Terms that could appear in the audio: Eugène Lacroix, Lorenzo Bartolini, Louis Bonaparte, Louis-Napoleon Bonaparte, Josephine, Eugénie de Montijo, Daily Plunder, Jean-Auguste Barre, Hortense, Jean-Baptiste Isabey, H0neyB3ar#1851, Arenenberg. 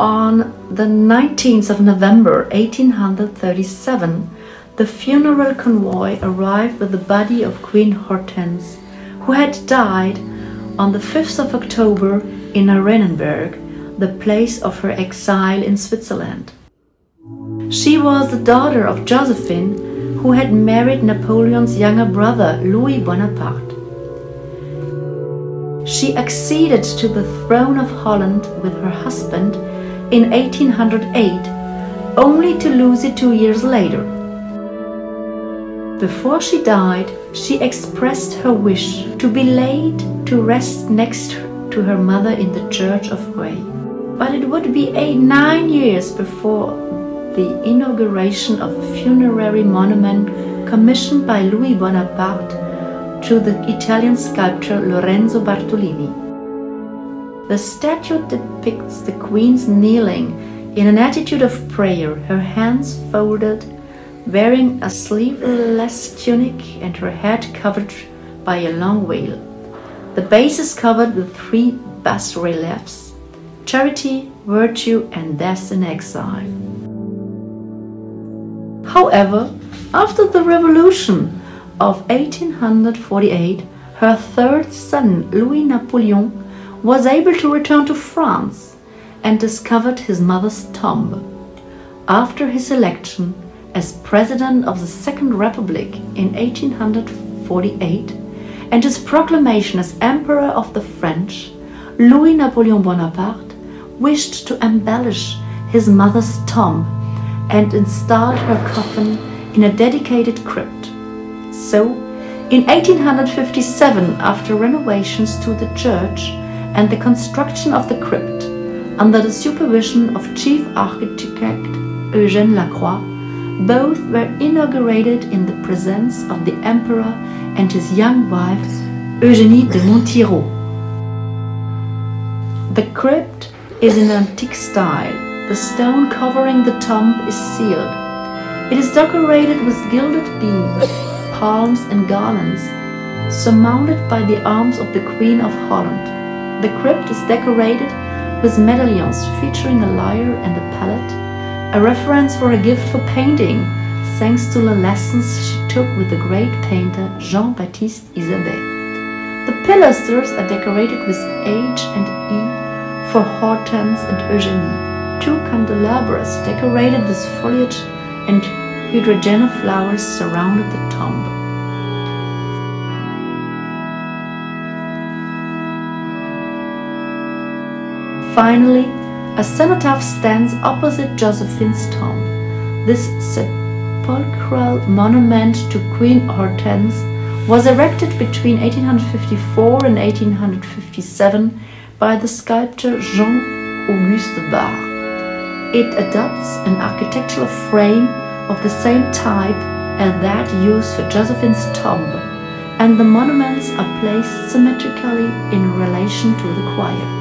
on the 19th of November 1837, the funeral convoy arrived with the body of Queen Hortense, who had died on the 5th of October in Arenenberg, the place of her exile in Switzerland. She was the daughter of Josephine, who had married Napoleon's younger brother, Louis Bonaparte. She acceded to the throne of Holland with her husband in 1808, only to lose it 2 years later. Before she died, she expressed her wish to be laid to rest next to her mother in the Church of Rhei. But it would be 9 years before the inauguration of a funerary monument commissioned by Louis Bonaparte to the Italian sculptor Lorenzo Bartolini. The statue depicts the Queen's kneeling in an attitude of prayer, her hands folded, wearing a sleeveless tunic and her head covered by a long veil. The base is covered with 3 bas-reliefs: Charity, Virtue and Death in Exile. However, after the revolution of 1848, her third son, Louis-Napoleon, was able to return to France and discovered his mother's tomb. After his election as President of the Second Republic in 1848 and his proclamation as Emperor of the French, Louis-Napoleon Bonaparte wished to embellish his mother's tomb and installed her coffin in a dedicated crypt. So, in 1857, after renovations to the church and the construction of the crypt, under the supervision of Chief Architect Eugène Lacroix, both were inaugurated in the presence of the Emperor and his young wife, Eugénie de Montijo. The crypt is in antique style. The stone covering the tomb is sealed. It is decorated with gilded beams, palms and garlands, surmounted by the arms of the Queen of Holland. The crypt is decorated with medallions featuring a lyre and a palette, a reference for a gift for painting, thanks to the lessons she took with the great painter Jean-Baptiste Isabey. The pilasters are decorated with H and E for Hortense and Eugénie. 2 candelabras decorated with foliage and hydrogena flowers surrounded the tomb. Finally, a cenotaph stands opposite Josephine's tomb. This sepulchral monument to Queen Hortense was erected between 1854 and 1857 by the sculptor Jean-Auguste Barre. It adopts an architectural frame of the same type as that used for Josephine's tomb, and the monuments are placed symmetrically in relation to the choir.